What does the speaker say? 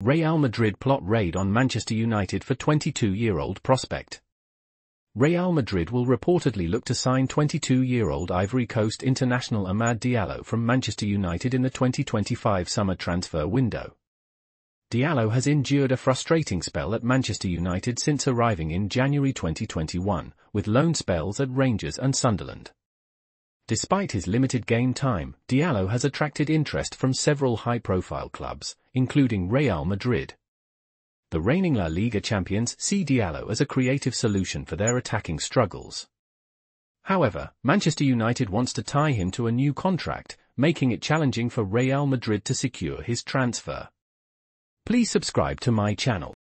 Real Madrid plot raid on Manchester United for 22-year-old prospect. Real Madrid will reportedly look to sign 22-year-old Ivory Coast international Amad Diallo from Manchester United in the 2025 summer transfer window. Diallo has endured a frustrating spell at Manchester United since arriving in January 2021, with loan spells at Rangers and Sunderland. Despite his limited game time, Diallo has attracted interest from several high-profile clubs, including Real Madrid. The reigning La Liga champions see Diallo as a creative solution for their attacking struggles. However, Manchester United wants to tie him to a new contract, making it challenging for Real Madrid to secure his transfer. Please subscribe to my channel.